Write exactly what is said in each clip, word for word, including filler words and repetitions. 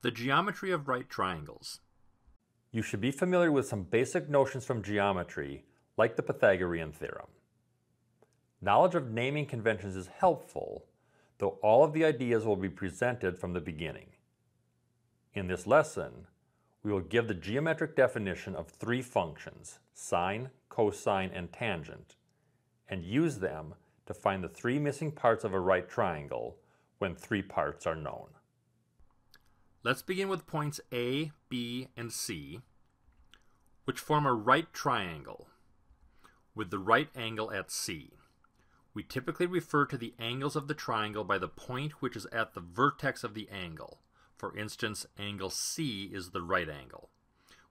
The geometry of right triangles. You should be familiar with some basic notions from geometry, like the Pythagorean theorem. Knowledge of naming conventions is helpful, though all of the ideas will be presented from the beginning. In this lesson, we will give the geometric definition of three functions, sine, cosine, and tangent, and use them to find the three missing parts of a right triangle when three parts are known. Let's begin with points A, B, and C, which form a right triangle with the right angle at C. We typically refer to the angles of the triangle by the point which is at the vertex of the angle. For instance, angle C is the right angle.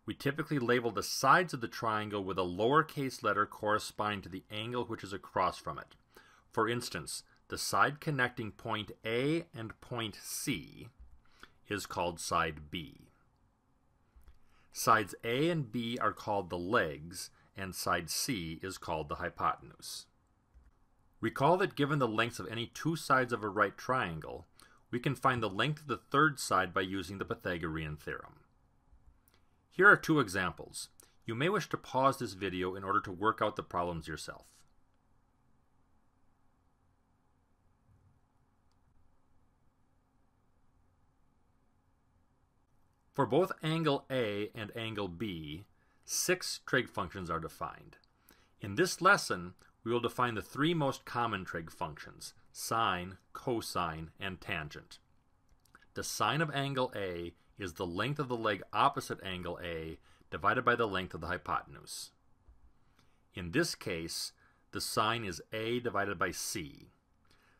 We typically label the sides of the triangle with a lowercase letter corresponding to the angle which is across from it. For instance, the side connecting point A and point C is called side B. Sides A and B are called the legs, and side C is called the hypotenuse. Recall that given the lengths of any two sides of a right triangle, we can find the length of the third side by using the Pythagorean theorem. Here are two examples. You may wish to pause this video in order to work out the problems yourself. For both angle A and angle B, six trig functions are defined. In this lesson, we will define the three most common trig functions, sine, cosine, and tangent. The sine of angle A is the length of the leg opposite angle A divided by the length of the hypotenuse. In this case, the sine is A divided by C.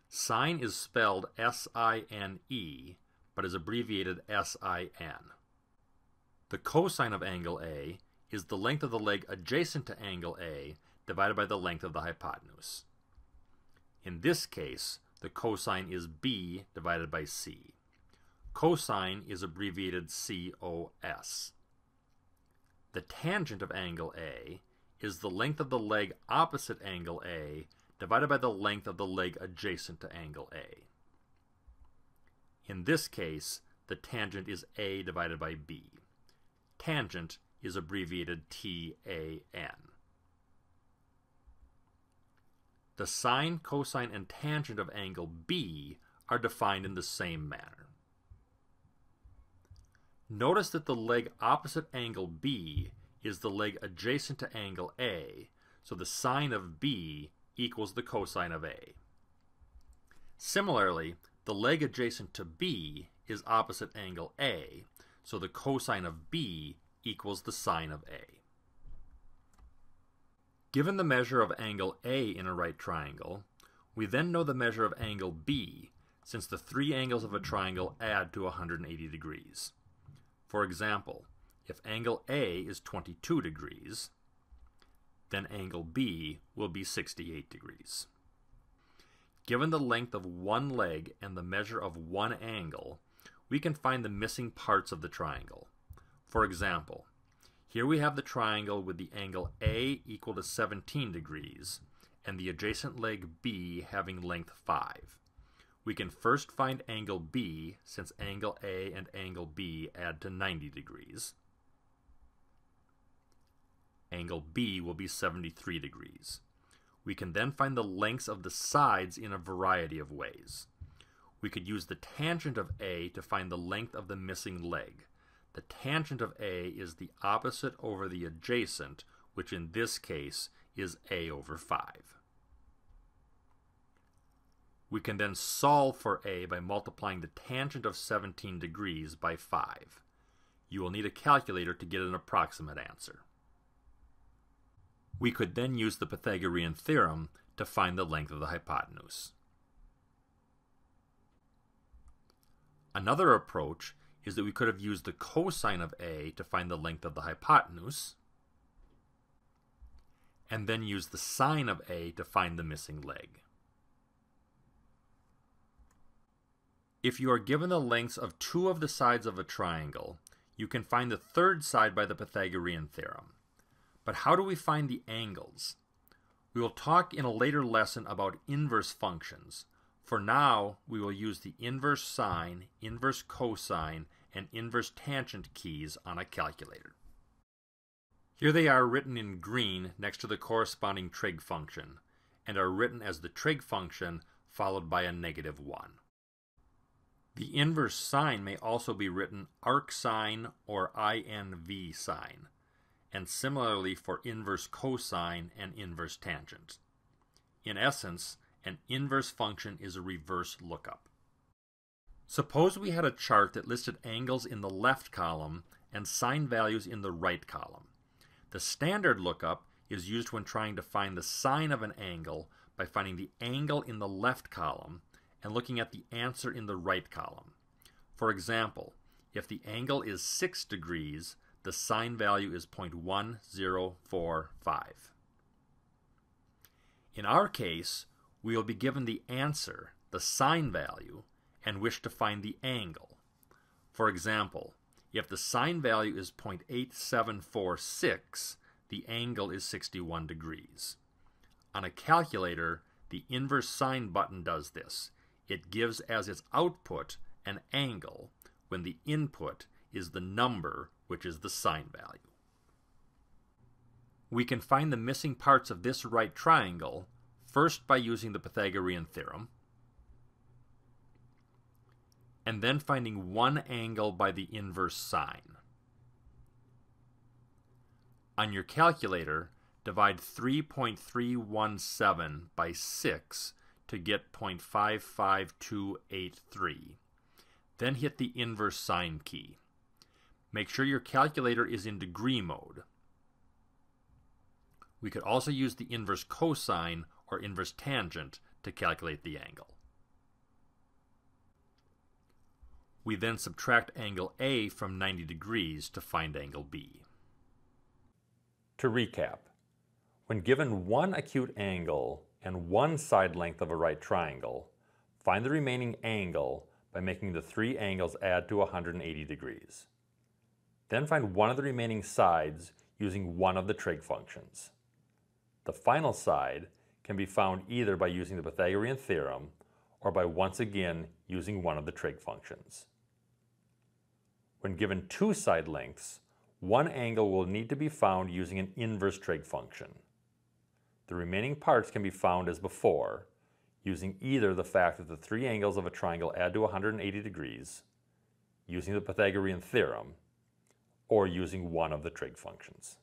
Sine is spelled S I N E, but is abbreviated S I N. The cosine of angle A is the length of the leg adjacent to angle A divided by the length of the hypotenuse. In this case, the cosine is B divided by C. Cosine is abbreviated C O S. The tangent of angle A is the length of the leg opposite angle A divided by the length of the leg adjacent to angle A. In this case, the tangent is A divided by B. Tangent is abbreviated T A N. The sine, cosine, and tangent of angle B are defined in the same manner. Notice that the leg opposite angle B is the leg adjacent to angle A, so the sine of B equals the cosine of A. Similarly, the leg adjacent to B is opposite angle A, so the cosine of B equals the sine of A. Given the measure of angle A in a right triangle, we then know the measure of angle B, since the three angles of a triangle add to one hundred eighty degrees. For example, if angle A is twenty-two degrees, then angle B will be sixty-eight degrees. Given the length of one leg and the measure of one angle, we can find the missing parts of the triangle. For example, here we have the triangle with the angle A equal to seventeen degrees and the adjacent leg B having length five. We can first find angle B, since angle A and angle B add to ninety degrees. Angle B will be seventy-three degrees. We can then find the lengths of the sides in a variety of ways. We could use the tangent of A to find the length of the missing leg. The tangent of A is the opposite over the adjacent, which in this case is A over five. We can then solve for A by multiplying the tangent of seventeen degrees by five. You will need a calculator to get an approximate answer. We could then use the Pythagorean theorem to find the length of the hypotenuse. Another approach is that we could have used the cosine of A to find the length of the hypotenuse, and then use the sine of A to find the missing leg. If you are given the lengths of two of the sides of a triangle, you can find the third side by the Pythagorean theorem. But how do we find the angles? We will talk in a later lesson about inverse functions. For now, we will use the inverse sine, inverse cosine, and inverse tangent keys on a calculator. Here they are written in green next to the corresponding trig function, and are written as the trig function followed by a negative one. The inverse sine may also be written arcsine or I N V sine, and similarly for inverse cosine and inverse tangent. In essence, an inverse function is a reverse lookup. Suppose we had a chart that listed angles in the left column and sine values in the right column. The standard lookup is used when trying to find the sine of an angle by finding the angle in the left column and looking at the answer in the right column. For example, if the angle is six degrees, the sine value is zero point one zero four five. In our case, we will be given the answer, the sine value, and wish to find the angle. For example, if the sine value is zero point eight seven four six, the angle is sixty-one degrees. On a calculator, the inverse sine button does this. It gives as its output an angle when the input is the number, which is the sine value. We can find the missing parts of this right triangle first by using the Pythagorean theorem, and then finding one angle by the inverse sine. On your calculator, divide three point three one seven by six to get zero point five five two eight three. Then hit the inverse sine key. Make sure your calculator is in degree mode. We could also use the inverse cosine or inverse tangent to calculate the angle. We then subtract angle A from ninety degrees to find angle B. To recap, when given one acute angle and one side length of a right triangle, find the remaining angle by making the three angles add to one hundred eighty degrees. Then find one of the remaining sides using one of the trig functions. The final side can be found either by using the Pythagorean theorem or by once again using one of the trig functions. When given two side lengths, one angle will need to be found using an inverse trig function. The remaining parts can be found as before, using either the fact that the three angles of a triangle add to one hundred eighty degrees, using the Pythagorean theorem, or using one of the trig functions.